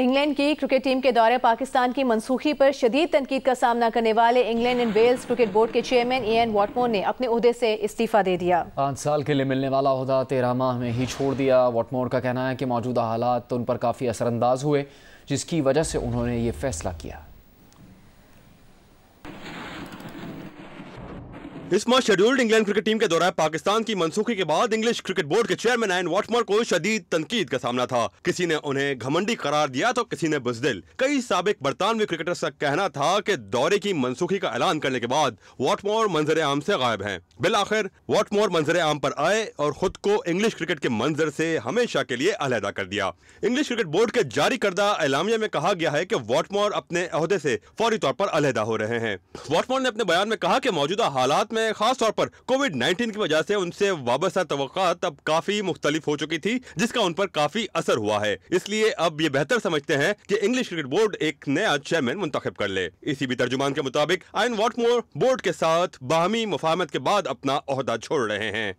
England की cricket team के दौरे पाकिस्तान की मनसूखी पर शदीद तनकीद का सामना करने वाले England and Wales cricket board के चेयरमैन इयन वॉटमोर ने अपने ओहदे से इस्तीफा दे दिया। 5 साल के लिए मिलने वाला ओहदा 13 माह में ही छोड़ दिया। वॉटमोर का कहना है कि मौजूदा हालात तो उन पर काफ़ी असरअंदाज हुए, जिसकी वजह से उन्होंने ये फैसला किया। इस माह शेड्यूल्ड इंग्लैंड क्रिकेट टीम के दौरे पाकिस्तान की मनसूखी के बाद इंग्लिश क्रिकेट बोर्ड के चेयरमैन आयन वाटमोर को शदीद तनकीद का सामना था। किसी ने उन्हें घमंडी करार दिया तो किसी ने बुजदिल। कई साबिक बरतानवी क्रिकेटर्स का कहना था कि दौरे की मनसूखी का ऐलान करने के बाद वाटमोर मंजर आम से गायब हैं। बिलआखिर वाटमोर मंजर आम पर आए और खुद को इंग्लिश क्रिकेट के मंजर से हमेशा के लिए अलहदा कर दिया। इंग्लिश क्रिकेट बोर्ड के जारी करदा ऐलामिया में कहा गया है कि वाटमोर अपने अहदे से फौरी तौर पर अलहदा हो रहे हैं। वाटमोर ने अपने बयान में कहा कि मौजूदा हालात में खास तौर पर कोविड-19 की वजह से उनसे वाबस्ता तवक्कात अब काफी मुख्तलिफ हो चुकी थी, जिसका उन पर काफी असर हुआ है। इसलिए अब ये बेहतर समझते हैं कि इंग्लिश क्रिकेट बोर्ड एक नया चेयरमैन मुंतखब कर ले। इसी भी तर्जुमान के मुताबिक आयन वाटमोर बोर्ड के साथ बाहमी मुफाहमत के बाद अपना ओहदा छोड़ रहे हैं।